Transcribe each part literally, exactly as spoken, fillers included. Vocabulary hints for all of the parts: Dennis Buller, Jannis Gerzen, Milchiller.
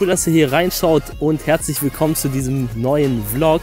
cool, dass ihr hier reinschaut und herzlich willkommen zu diesem neuen Vlog.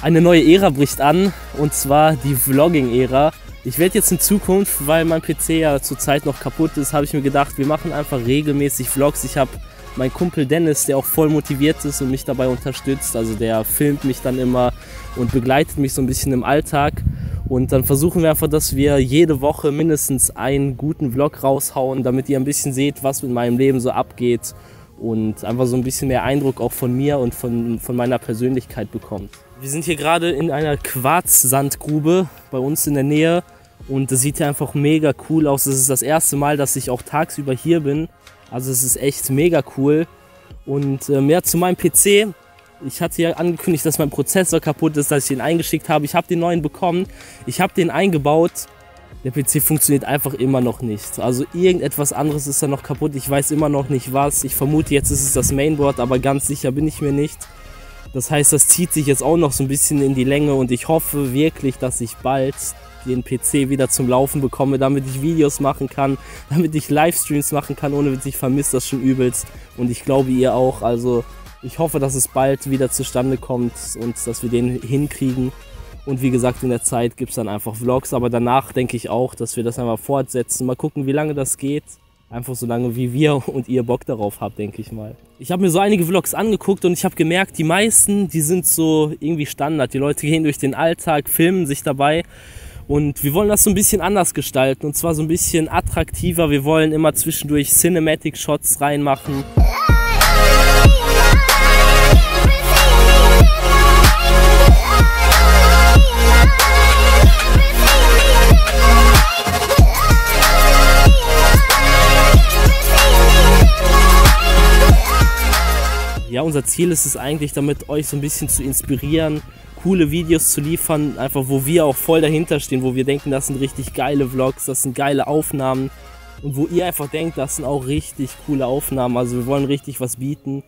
Eine neue Ära bricht an, und zwar die Vlogging-Ära. Ich werde jetzt in Zukunft, weil mein P C ja zurzeit noch kaputt ist, habe ich mir gedacht, wir machen einfach regelmäßig Vlogs. Ich habe meinen Kumpel Dennis, der auch voll motiviert ist und mich dabei unterstützt. Also der filmt mich dann immer und begleitet mich so ein bisschen im Alltag. Und dann versuchen wir einfach, dass wir jede Woche mindestens einen guten Vlog raushauen, damit ihr ein bisschen seht, was mit meinem Leben so abgeht und einfach so ein bisschen mehr Eindruck auch von mir und von, von meiner Persönlichkeit bekommt. Wir sind hier gerade in einer Quarzsandgrube bei uns in der Nähe und das sieht hier einfach mega cool aus. Das ist das erste Mal, dass ich auch tagsüber hier bin. Also es ist echt mega cool. Und äh, mehr zu meinem P C. Ich hatte ja angekündigt, dass mein Prozessor kaputt ist, dass ich den eingeschickt habe. Ich habe den neuen bekommen, ich habe den eingebaut. Der P C funktioniert einfach immer noch nicht. Also irgendetwas anderes ist da noch kaputt. Ich weiß immer noch nicht was. Ich vermute, jetzt ist es das Mainboard, aber ganz sicher bin ich mir nicht. Das heißt, das zieht sich jetzt auch noch so ein bisschen in die Länge und ich hoffe wirklich, dass ich bald den P C wieder zum Laufen bekomme, damit ich Videos machen kann, damit ich Livestreams machen kann, ohne Witz. Ich vermisse das schon übelst und ich glaube ihr auch. Also ich hoffe, dass es bald wieder zustande kommt und dass wir den hinkriegen. Und wie gesagt, in der Zeit gibt es dann einfach Vlogs. Aber danach denke ich auch, dass wir das einmal fortsetzen. Mal gucken, wie lange das geht. Einfach so lange, wie wir und ihr Bock darauf habt, denke ich mal. Ich habe mir so einige Vlogs angeguckt und ich habe gemerkt, die meisten, die sind so irgendwie Standard. Die Leute gehen durch den Alltag, filmen sich dabei. Und wir wollen das so ein bisschen anders gestalten. Und zwar so ein bisschen attraktiver. Wir wollen immer zwischendurch Cinematic-Shots reinmachen. Ja, unser Ziel ist es eigentlich, damit euch so ein bisschen zu inspirieren, coole Videos zu liefern, einfach wo wir auch voll dahinter stehen, wo wir denken, das sind richtig geile Vlogs, das sind geile Aufnahmen und wo ihr einfach denkt, das sind auch richtig coole Aufnahmen. Also wir wollen richtig was bieten,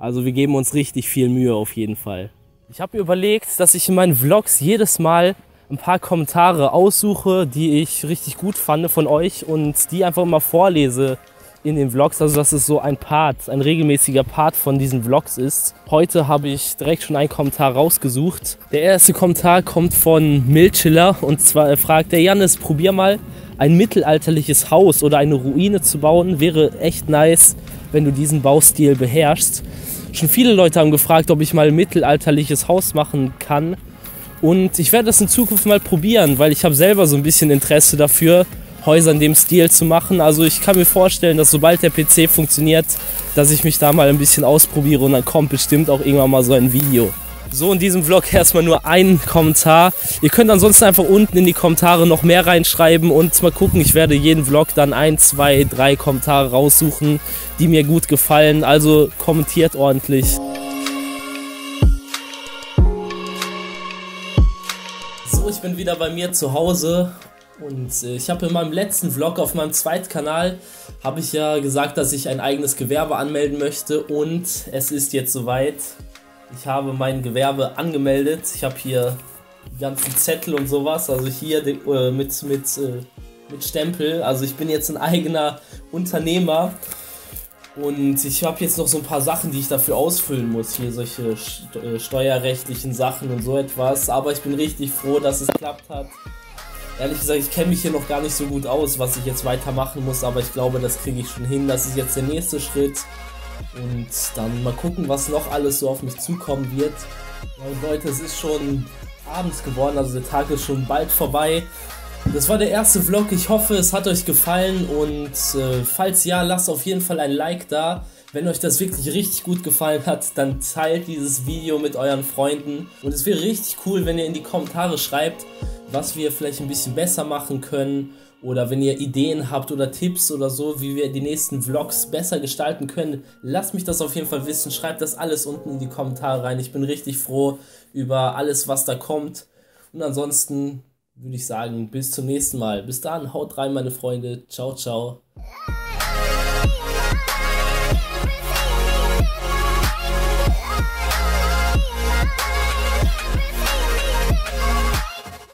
also wir geben uns richtig viel Mühe auf jeden Fall. Ich habe mir überlegt, dass ich in meinen Vlogs jedes Mal ein paar Kommentare aussuche, die ich richtig gut fand von euch und die einfach immer vorlese in den Vlogs, also dass es so ein Part, ein regelmäßiger Part von diesen Vlogs ist. Heute habe ich direkt schon einen Kommentar rausgesucht. Der erste Kommentar kommt von Milchiller und zwar fragt der Jannis, probier mal ein mittelalterliches Haus oder eine Ruine zu bauen, wäre echt nice, wenn du diesen Baustil beherrschst. Schon viele Leute haben gefragt, ob ich mal ein mittelalterliches Haus machen kann und ich werde das in Zukunft mal probieren, weil ich habe selber so ein bisschen Interesse dafür, Häuser in dem Stil zu machen. Also ich kann mir vorstellen, dass sobald der P C funktioniert, dass ich mich da mal ein bisschen ausprobiere und dann kommt bestimmt auch irgendwann mal so ein Video. So, in diesem Vlog erstmal nur einen Kommentar. Ihr könnt ansonsten einfach unten in die Kommentare noch mehr reinschreiben und mal gucken, ich werde jeden Vlog dann ein, zwei, drei Kommentare raussuchen, die mir gut gefallen. Also kommentiert ordentlich. So, ich bin wieder bei mir zu Hause. Und ich habe in meinem letzten Vlog auf meinem Zweitkanal, habe ich ja gesagt, dass ich ein eigenes Gewerbe anmelden möchte und es ist jetzt soweit. Ich habe mein Gewerbe angemeldet. Ich habe hier die ganzen Zettel und sowas, also hier mit, mit, mit Stempel. Also ich bin jetzt ein eigener Unternehmer und ich habe jetzt noch so ein paar Sachen, die ich dafür ausfüllen muss. Hier solche steuerrechtlichen Sachen und so etwas, aber ich bin richtig froh, dass es geklappt hat. Ehrlich gesagt, ich kenne mich hier noch gar nicht so gut aus, was ich jetzt weitermachen muss, aber ich glaube, das kriege ich schon hin. Das ist jetzt der nächste Schritt und dann mal gucken, was noch alles so auf mich zukommen wird. Ja, und Leute, es ist schon abends geworden, also der Tag ist schon bald vorbei. Das war der erste Vlog, ich hoffe, es hat euch gefallen und äh, falls ja, lasst auf jeden Fall ein Like da. Wenn euch das wirklich richtig gut gefallen hat, dann teilt dieses Video mit euren Freunden und es wäre richtig cool, wenn ihr in die Kommentare schreibt, was wir vielleicht ein bisschen besser machen können oder wenn ihr Ideen habt oder Tipps oder so, wie wir die nächsten Vlogs besser gestalten können, lasst mich das auf jeden Fall wissen, schreibt das alles unten in die Kommentare rein, ich bin richtig froh über alles, was da kommt und ansonsten würde ich sagen, bis zum nächsten Mal, bis dann, haut rein meine Freunde, ciao, ciao.